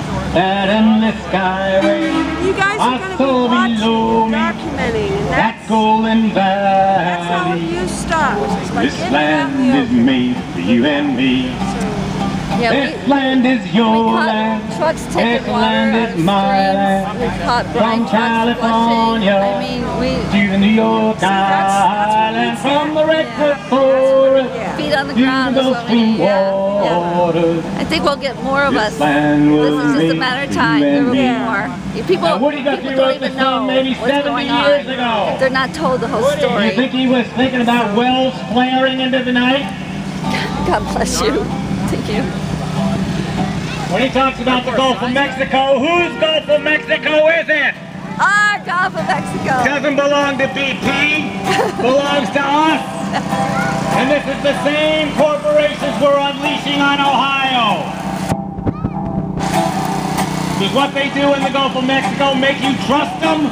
that in the sky rays, you guys are going to be watching, documenting, and that golden valley. That's how abuse stops. This land is made for you and me. Yeah, this land is your land. Trucks take this land is my land. We caught from California to the New York Island, from the Redwood Forest. Feet on the ground is what we need. I think we'll get more of us. This is just a matter of time. There will be more. People don't even know what's going on. They're not told the whole story. You think he was thinking about wells flaring into the night? God bless you. Thank you. When he talks about the Gulf of Mexico, whose Gulf of Mexico is it? Our Gulf of Mexico. Doesn't belong to BP. Belongs to us. And this is the same corporations we're unleashing on Ohio. Does what they do in the Gulf of Mexico make you trust them?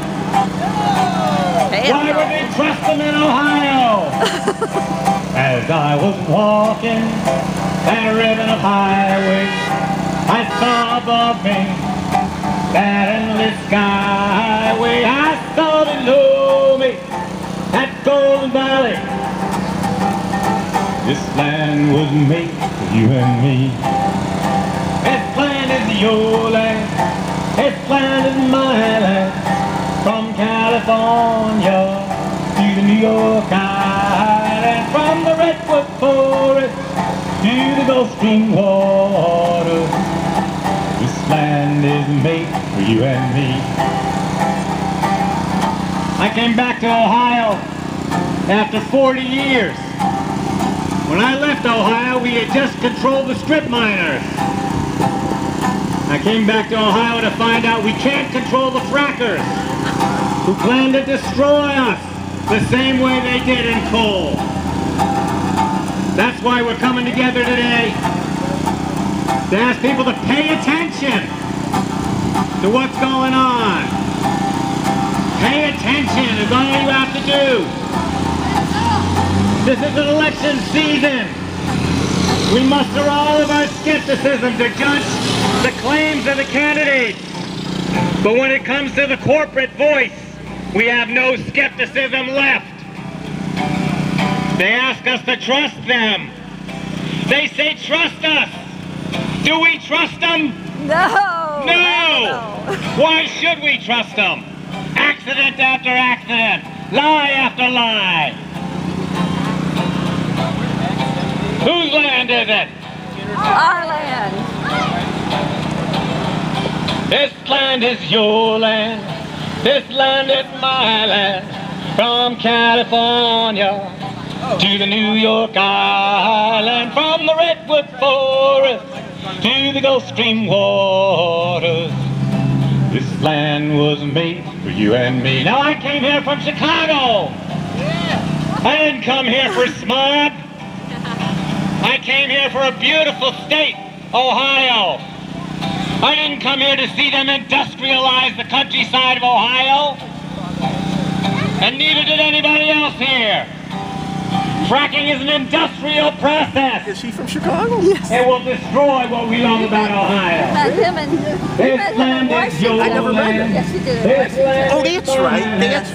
Why would they trust them in Ohio? As I was walking that ribbon of highway, I saw above me that endless skyway. I saw below me that golden valley. This land was made for you and me. This land is your land. This land is my land. From California to the New York Island, from the Redwood Forest to the Gulf Stream waters. This land is made for you and me. I came back to Ohio after 40 years. When I left Ohio, we had just controlled the strip miners. I came back to Ohio to find out we can't control the frackers who plan to destroy us the same way they did in coal. That's why we're coming together today to ask people to pay attention to what's going on. Pay attention is all you have to do. This is an election season. We muster all of our skepticism to judge the claims of the candidates. But when it comes to the corporate voice, we have no skepticism left. They ask us to trust them. They say, trust us. Do we trust them? No. No. Why should we trust them? Accident after accident, lie after lie. Whose land is it? Our land. This land is your land. This land is my land. From California to the New York Island, from the Redwood Forest to the Gulf Stream waters. This land was made for you and me. Now I came here from Chicago. I didn't come here for smog. I came here for a beautiful state, Ohio. I didn't come here to see them industrialize the countryside of Ohio. And neither did anybody else here. Fracking is an industrial process. Is he from Chicago? Yes. It will destroy what we love about Ohio. This land is your land. Yes, you did. Oh, that's right. That's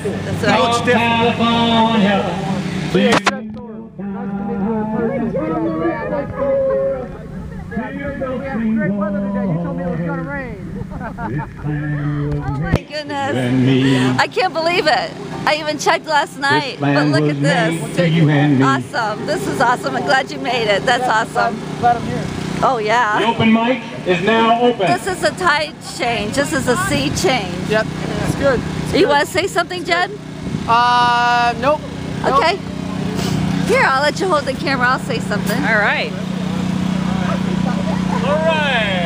right. California. Oh my goodness, I can't believe it. I even checked last night, but look at this. Awesome, this is awesome. I'm glad you made it. That's awesome. Oh yeah. The open mic is now open. This is a tide change. This is a sea change. Yep, it's good. You want to say something, Jed? Nope. Okay. Here, I'll let you hold the camera. I'll say something. All right. All right.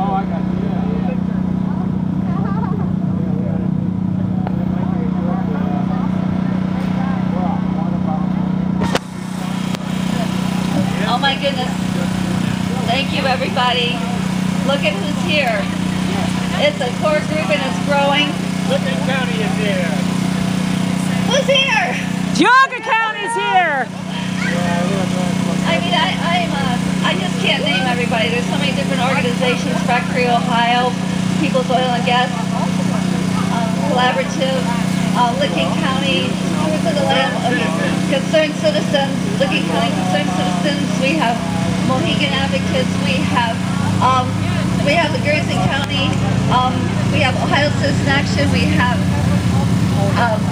Oh, I got you. Yeah. Oh my goodness. Thank you, everybody. Look at who's here. It's a core group and it's growing. Licking County is here. Who's here? Geauga County's here. I mean, I just can't. organizations, Frackery Ohio, People's Oil and Gas Collaborative, Licking County, stewards of the land, concerned citizens, Licking County concerned citizens. We have Mohegan advocates. We have the Gerson County. We have Ohio Citizen Action. We have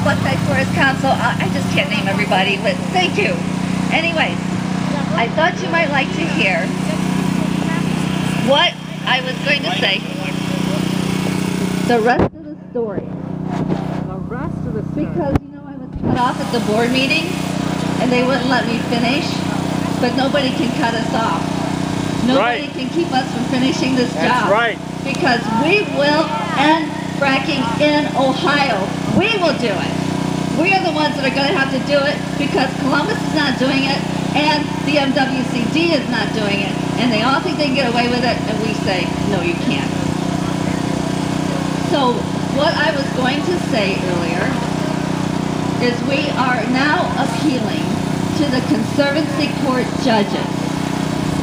Buckeye Forest Council. I just can't name everybody, but thank you. Anyways, I thought you might like to hear what I was going to say. The rest of the story. Because, you know, I was cut off at the board meeting, and they wouldn't let me finish, but nobody can cut us off. Nobody can keep us from finishing this job. That's right. Because we will end fracking in Ohio. We will do it. We are the ones that are going to have to do it because Columbus is not doing it, and the MWCD is not doing it. And they all think they can get away with it, and we say, no, you can't. So what I was going to say earlier is we are now appealing to the Conservancy Court judges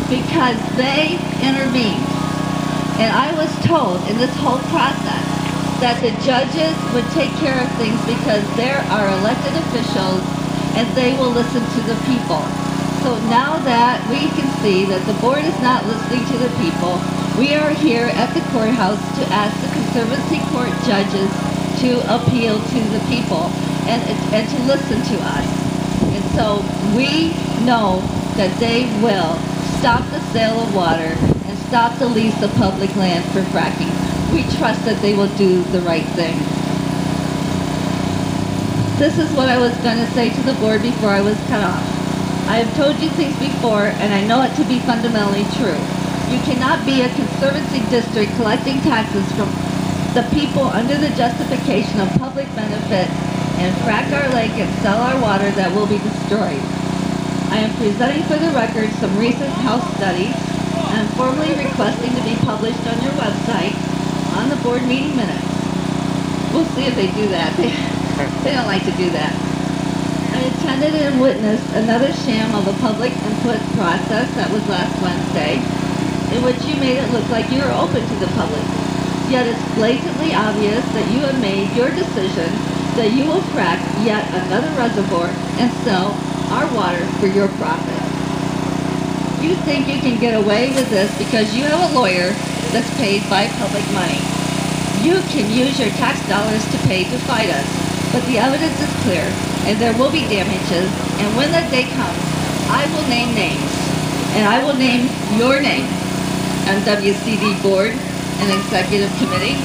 because they intervened. And I was told in this whole process that the judges would take care of things because there are elected officials and they will listen to the people. So now that we can see that the board is not listening to the people, we are here at the courthouse to ask the Conservancy Court judges to appeal to the people and to listen to us. And so we know that they will stop the sale of water and stop the lease of public land for fracking. We trust that they will do the right thing. This is what I was going to say to the board before I was cut off. I have told you things before, and I know it to be fundamentally true. You cannot be a conservancy district collecting taxes from the people under the justification of public benefit and frack our lake and sell our water that will be destroyed. I am presenting for the record some recent house studies and formally requesting to be published on your website on the board meeting minutes. We'll see if they do that. They don't like to do that. I attended and witnessed another sham of the public input process that was last Wednesday, in which you made it look like you were open to the public. Yet it's blatantly obvious that you have made your decision that you will frack yet another reservoir and sell our water for your profit. You think you can get away with this because you have a lawyer that's paid by public money. You can use your tax dollars to pay to fight us, but the evidence is clear and there will be damages, and when that day comes, I will name names, and I will name your name. MWCD board and executive committee,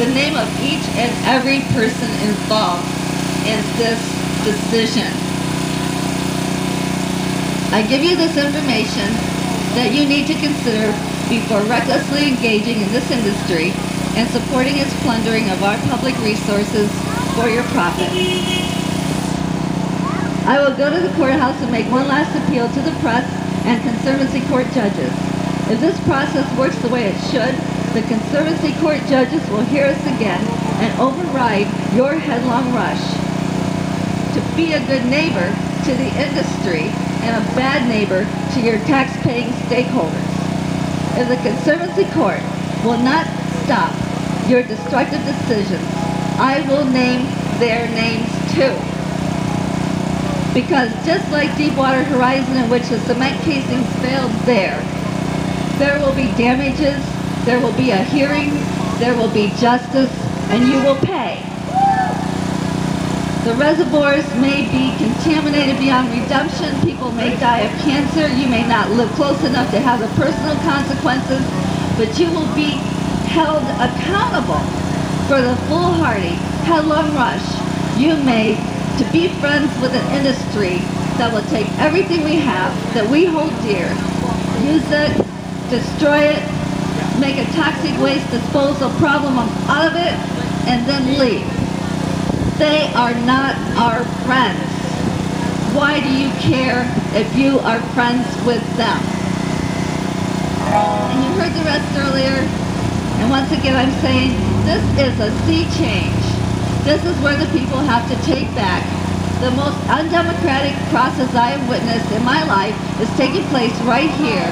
the name of each and every person involved in this decision. I give you this information that you need to consider before recklessly engaging in this industry and supporting its plundering of our public resources for your profit. I will go to the courthouse and make one last appeal to the press and Conservancy Court judges. If this process works the way it should, the Conservancy Court judges will hear us again and override your headlong rush to be a good neighbor to the industry and a bad neighbor to your tax-paying stakeholders. If the Conservancy Court will not stop your destructive decisions, I will name their names too. Because just like Deepwater Horizon, in which the cement casings failed there will be damages, there will be a hearing, there will be justice, and you will pay. The reservoirs may be contaminated beyond redemption, people may die of cancer, you may not live close enough to have the personal consequences, but you will be held accountable for the foolhardy, headlong rush you made to be friends with an industry that will take everything we have, that we hold dear, use it, destroy it, make a toxic waste disposal problem out of it, and then leave. They are not our friends. Why do you care if you are friends with them? And you heard the rest earlier, and once again I'm saying, this is a sea change. This is where the people have to take back. The most undemocratic process I have witnessed in my life is taking place right here.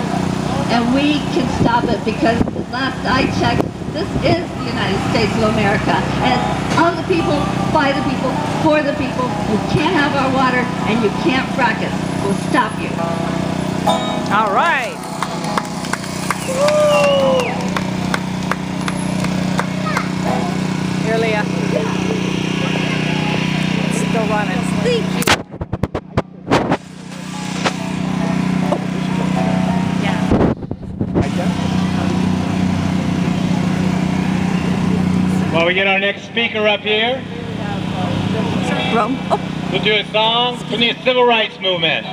and we can stop it, because last I checked, this is the United States of America, and it's on the people, by the people, for the people. You can't have our water, and you can't frack it. We'll stop you. All right. Woo! Here, Leah. It's still running. Thank you. While we get our next speaker up here, we'll do a song from the Civil Rights Movement.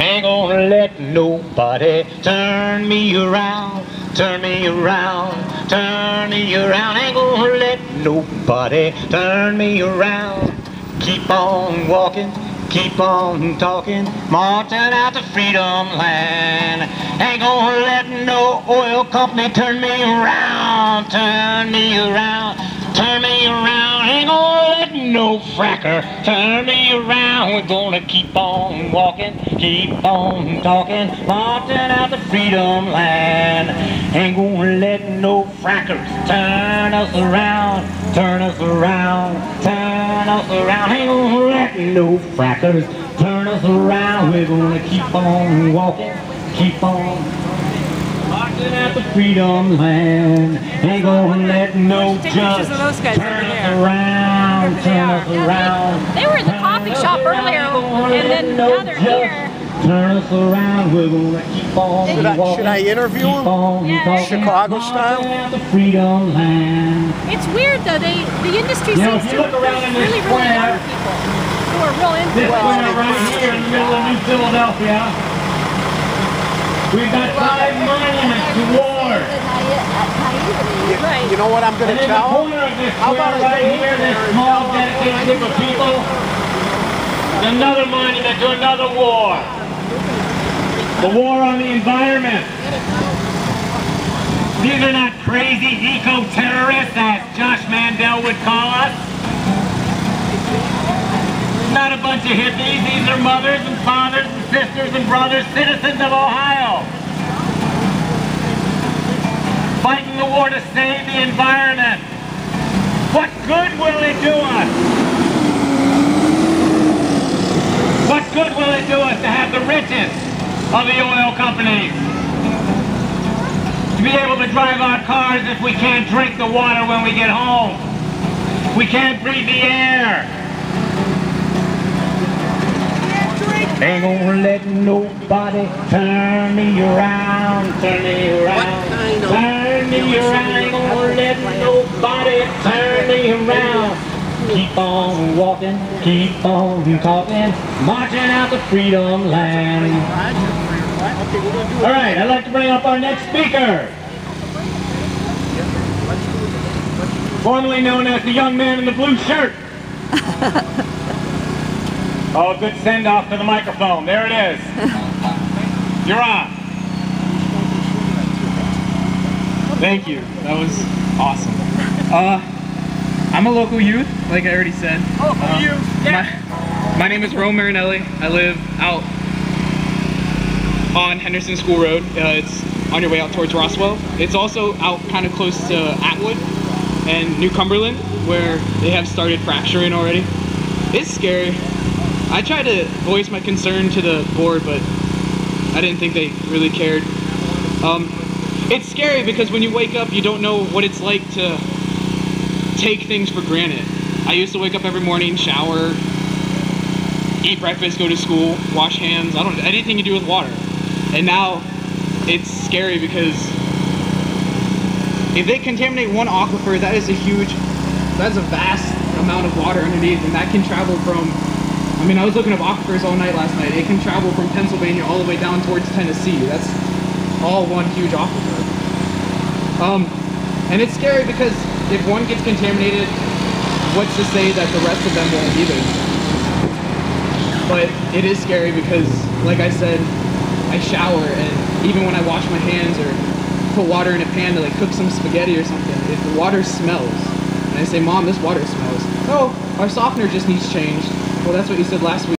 Ain't gonna let nobody turn me around, turn me around, turn me around. Ain't gonna let nobody turn me around. Keep on walking, keep on talking, marching out to freedom land. Ain't gonna let no oil company turn me around, turn me around, turn me around. Ain't gonna let no fracker turn me around. We're gonna keep on walking, keep on talking, marching out to freedom land. Ain't gonna let no frackers turn us around, turn us around, turn us around. Ain't gonna let no frackers turn us around. We're gonna keep on walking, keep on marching at the freedom land. Ain't gonna let no judge turn us around, turn us around. They were in the coffee shop earlier, and then now they're here. Turn us around, we're gonna keep on walking. Should I interview them? Yeah. Chicago style? It's weird though, the industry seems to really, really young people who are real into it. This corner right here in the middle of New Philadelphia. We've got 5 monuments to war. You know what I'm going to tell them? How about right here, this small, dedicated group of people? Another monument to another war. The war on the environment. These are not crazy eco-terrorists, as Josh Mandel would call us. Not a bunch of hippies. These are mothers and fathers and sisters and brothers, citizens of Ohio, fighting the war to save the environment. What good will it do us? What good will it do us to have the riches of the oil companies? To be able to drive our cars if we can't drink the water when we get home? We can't breathe the air. Ain't gonna let nobody turn me around, turn me around, turn me around. Ain't gonna let nobody turn me around. Keep on walking, keep on talking, marching out to freedom land. All right, I'd like to bring up our next speaker, formerly known as the young man in the blue shirt. Oh, good send-off to the microphone. There it is. You're on. Thank you. That was awesome. I'm a local youth, like I already said. Local youth, yeah. My name is Rome Marinelli. I live out on Henderson School Road. It's on your way out towards Roswell. It's also out kind of close to Atwood and New Cumberland, where they have started fracturing already. It's scary. I tried to voice my concern to the board, but I didn't think they really cared. It's scary because when you wake up, you don't know what it's like to take things for granted. I used to wake up every morning, shower, eat breakfast, go to school, wash hands. I don't know, anything to do with water. And now it's scary because if they contaminate one aquifer, that is a huge, that's a vast amount of water underneath, and that can travel from, I mean, I was looking up aquifers all night last night. It can travel from Pennsylvania all the way down towards Tennessee. That's all one huge aquifer. And it's scary because if one gets contaminated, what's to say that the rest of them won't either? But it is scary because, like I said, I shower, and even when I wash my hands or put water in a pan to like cook some spaghetti or something, if the water smells, and I say, Mom, this water smells. Oh, our softener just needs changed. Well, that's what you said last week.